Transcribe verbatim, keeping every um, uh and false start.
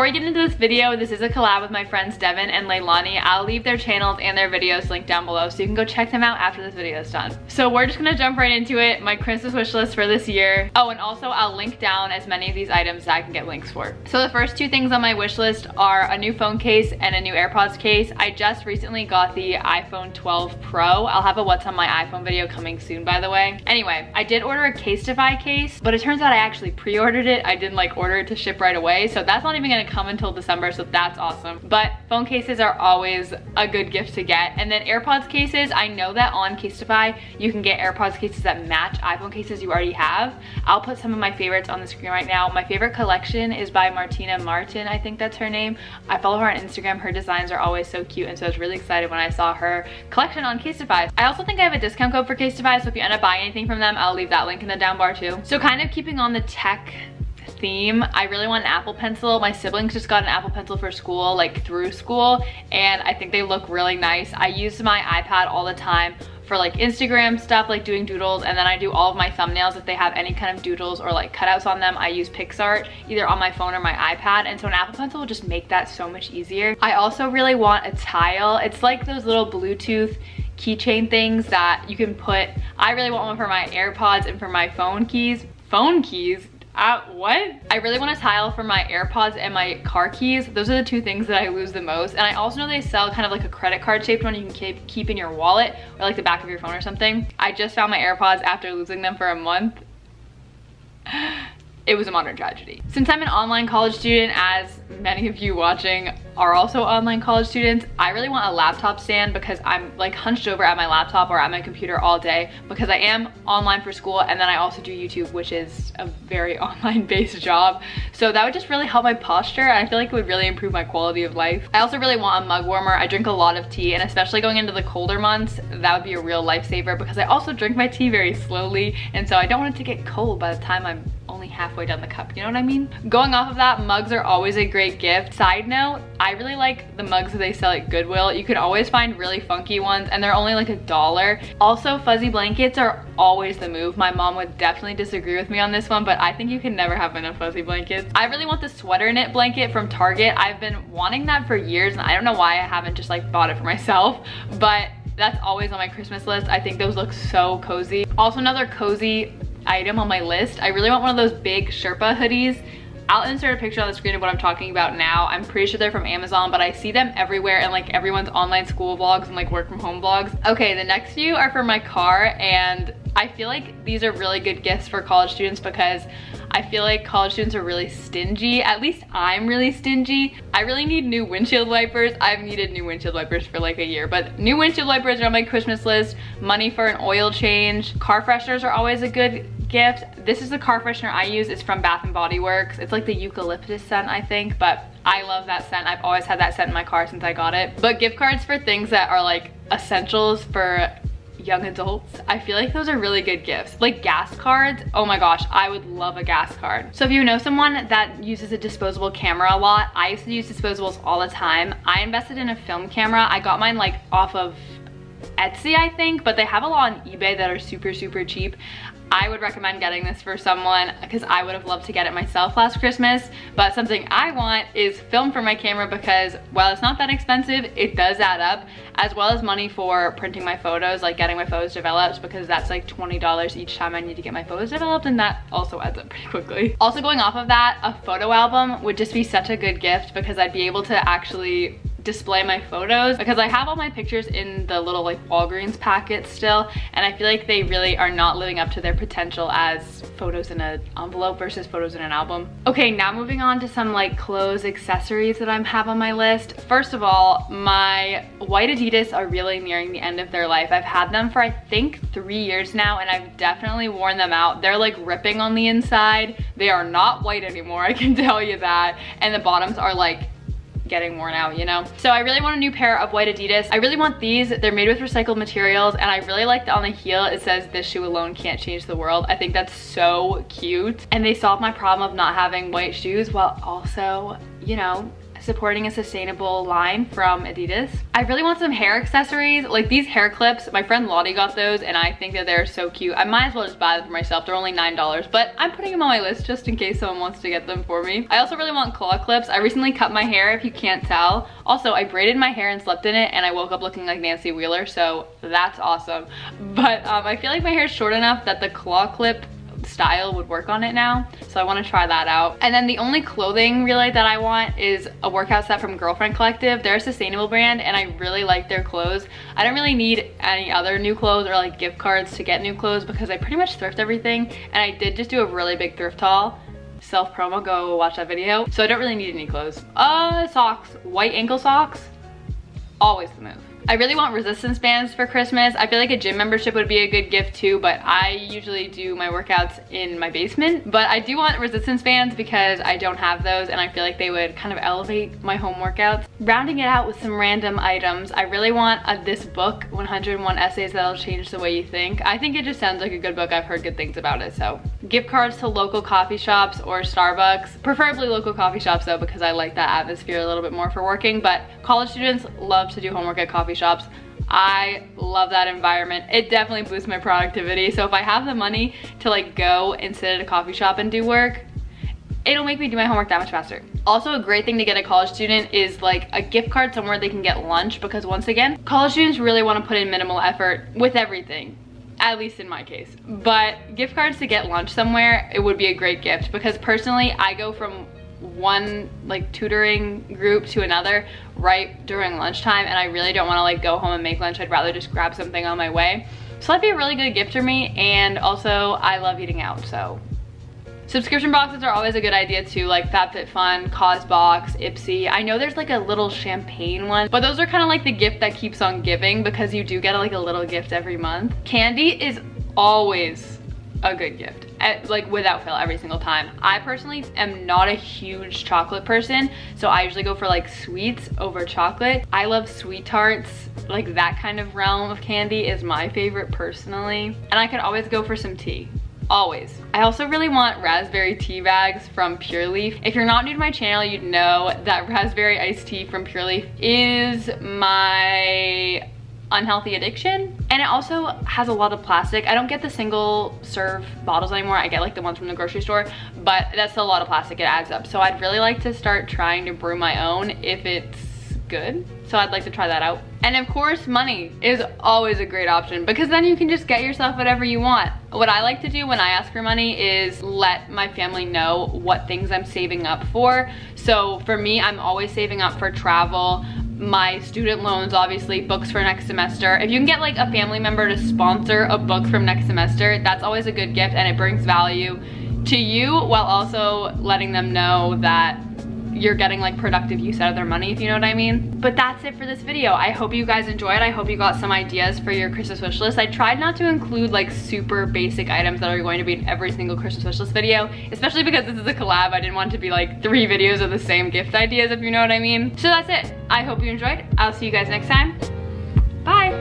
before we get into this video, this is a collab with my friends Devin and Leilani. I'll leave their channels and their videos linked down below so you can go check them out after this video is done. So we're just gonna jump right into it, my Christmas wish list for this year. Oh, and also I'll link down as many of these items that I can get links for. So the first two things on my wish list are a new phone case and a new AirPods case. I just recently got the iPhone twelve Pro. I'll have a what's on my iPhone video coming soon, by the way. Anyway, I did order a Casetify case, but it turns out I actually pre-ordered it. I didn't like order it to ship right away, so that's not even gonna come until December, so that's awesome. But phone cases are always a good gift to get. And then AirPods cases, I know that on Casetify, you can get AirPods cases that match iPhone cases you already have. I'll put some of my favorites on the screen right now. My favorite collection is by Martina Martin, I think that's her name. I follow her on Instagram, her designs are always so cute, and so I was really excited when I saw her collection on Casetify. I also think I have a discount code for Casetify, so if you end up buying anything from them, I'll leave that link in the down bar too. So kind of keeping on the tech theme, I really want an Apple Pencil. My siblings just got an Apple Pencil for school, like through school, and I think they look really nice. I use my iPad all the time for like Instagram stuff, like doing doodles, and then I do all of my thumbnails. If they have any kind of doodles or like cutouts on them, I use PicsArt either on my phone or my iPad, and so an Apple Pencil will just make that so much easier. I also really want a Tile. It's like those little Bluetooth keychain things that you can put. I really want one for my AirPods and for my phone keys. Phone keys? Uh, what? I really want a Tile for my AirPods and my car keys. Those are the two things that I lose the most. And I also know they sell kind of like a credit card shaped one you can keep, keep in your wallet or like the back of your phone or something. I just found my AirPods after losing them for a month. It was a modern tragedy. Since I'm an online college student, as many of you watching are also online college students, I really want a laptop stand because I'm like hunched over at my laptop or at my computer all day because I am online for school, and then I also do YouTube, which is a very online based job. So that would just really help my posture, and I feel like it would really improve my quality of life. I also really want a mug warmer. I drink a lot of tea, and especially going into the colder months, that would be a real lifesaver because I also drink my tea very slowly, and so I don't want it to get cold by the time I'm only halfway down the cup, you know what I mean? Going off of that, mugs are always a great gift. Side note, I really like the mugs that they sell at Goodwill. You can always find really funky ones, and they're only like a dollar. Also, fuzzy blankets are always the move. My mom would definitely disagree with me on this one, but I think you can never have enough fuzzy blankets. I really want the sweater knit blanket from Target. I've been wanting that for years, and I don't know why I haven't just like bought it for myself, but that's always on my Christmas list. I think those look so cozy. Also, another cozy item on my list, I really want one of those big Sherpa hoodies. I'll insert a picture on the screen of what I'm talking about now. I'm pretty sure they're from Amazon, but I see them everywhere in like everyone's online school vlogs and like work from home vlogs. Okay, the next few are for my car, and I feel like these are really good gifts for college students because I feel like college students are really stingy. At least I'm really stingy. I really need new windshield wipers. I've needed new windshield wipers for like a year, but new windshield wipers are on my Christmas list. Money for an oil change. Car fresheners are always a good gift. This is the car freshener I use. It's from Bath and Body Works. It's like the eucalyptus scent, I think, but I love that scent. I've always had that scent in my car since I got it. But gift cards for things that are like essentials for young adults, I feel like those are really good gifts. Like gas cards, oh my gosh, I would love a gas card. So if you know someone that uses a disposable camera a lot, I used to use disposables all the time. I invested in a film camera. I got mine like off of Etsy, I think, but they have a lot on eBay that are super, super cheap. I would recommend getting this for someone because I would have loved to get it myself last Christmas, but something I want is film for my camera because while it's not that expensive, it does add up, as well as money for printing my photos, like getting my photos developed, because that's like twenty dollars each time I need to get my photos developed, and that also adds up pretty quickly. Also, going off of that, a photo album would just be such a good gift because I'd be able to actually display my photos, because I have all my pictures in the little like Walgreens packets still, and I feel like they really are not living up to their potential as photos in an envelope versus photos in an album. Okay, now moving on to some like clothes, accessories that I have on my list. First of all, my white Adidas are really nearing the end of their life. I've had them for I think three years now, and I've definitely worn them out. They're like ripping on the inside. They are not white anymore, I can tell you that, and the bottoms are like getting worn out, you know? So I really want a new pair of white Adidas. I really want these. They're made with recycled materials, and I really like that on the heel it says, "This shoe alone can't change the world." I think that's so cute, and they solved my problem of not having white shoes while also, you know, supporting a sustainable line from Adidas. I really want some hair accessories, like these hair clips. My friend Lottie got those and I think that they're so cute. I might as well just buy them for myself. They're only nine dollars, but I'm putting them on my list just in case someone wants to get them for me. I also really want claw clips. I recently cut my hair, if you can't tell. Also, I braided my hair and slept in it and I woke up looking like Nancy Wheeler, so that's awesome. But um, I feel like my hair is short enough that the claw clip style would work on it now, so I want to try that out. And then the only clothing really that I want is a workout set from Girlfriend Collective. They're a sustainable brand and I really like their clothes. I don't really need any other new clothes or like gift cards to get new clothes because I pretty much thrift everything, and I did just do a really big thrift haul. Self promo, go watch that video. So I don't really need any clothes. Uh, socks, white ankle socks, always the move. I really want resistance bands for Christmas. I feel like a gym membership would be a good gift too, but I usually do my workouts in my basement. But I do want resistance bands because I don't have those and I feel like they would kind of elevate my home workouts. Rounding it out with some random items, I really want a, this book, one hundred one Essays That'll Change the Way You Think. I think it just sounds like a good book. I've heard good things about it, so. Gift cards to local coffee shops or Starbucks. Preferably local coffee shops though, because I like that atmosphere a little bit more for working, but college students love to do homework at coffee shops. shops. I love that environment. It definitely boosts my productivity. So if I have the money to like go and sit at a coffee shop and do work, it'll make me do my homework that much faster. Also, a great thing to get a college student is like a gift card somewhere they can get lunch, because once again, college students really want to put in minimal effort with everything. At least in my case. But gift cards to get lunch somewhere, it would be a great gift, because personally, I go from one like tutoring group to another right during lunchtime and I really don't want to like go home and make lunch. I'd rather just grab something on my way, so that'd be a really good gift for me. And also I love eating out, so subscription boxes are always a good idea too, like FabFitFun, CauseBox, Ipsy. I know there's like a little champagne one, but those are kind of like the gift that keeps on giving, because you do get like a little gift every month. Candy is always a good gift, At, like without fail, every single time. I personally am not a huge chocolate person, so I usually go for like sweets over chocolate. I love Sweet Tarts, like that kind of realm of candy is my favorite personally. And I could always go for some tea, always. I also really want raspberry tea bags from Pure Leaf. If you're not new to my channel, you'd know that raspberry iced tea from Pure Leaf is my unhealthy addiction, and it also has a lot of plastic. I don't get the single serve bottles anymore. I get like the ones from the grocery store, but that's a lot of plastic. It adds up. So I'd really like to start trying to brew my own if it's good. So I'd like to try that out. And of course, money is always a great option, because then you can just get yourself whatever you want. What I like to do when I ask for money is let my family know what things I'm saving up for. So for me, I'm always saving up for travel, my student loans, obviously, books for next semester. If you can get like a family member to sponsor a book from next semester, that's always a good gift and it brings value to you while also letting them know that you're getting like productive use out of their money, if you know what I mean. But that's it for this video. I hope you guys enjoyed. I hope you got some ideas for your Christmas wish list. I tried not to include like super basic items that are going to be in every single Christmas wish list video, especially because this is a collab. I didn't want it to be like three videos of the same gift ideas, if you know what I mean. So that's it. I hope you enjoyed. I'll see you guys next time. Bye.